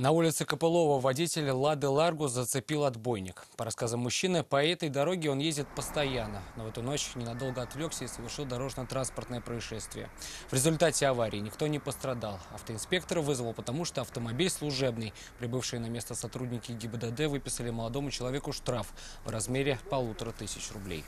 На улице Копылова водитель «Лады Ларгус» зацепил отбойник. По рассказам мужчины, по этой дороге он ездит постоянно. Но в эту ночь ненадолго отвлекся и совершил дорожно-транспортное происшествие. В результате аварии никто не пострадал. Автоинспектора вызвал, потому что автомобиль служебный. Прибывшие на место сотрудники ГИБДД выписали молодому человеку штраф в размере 1500 рублей.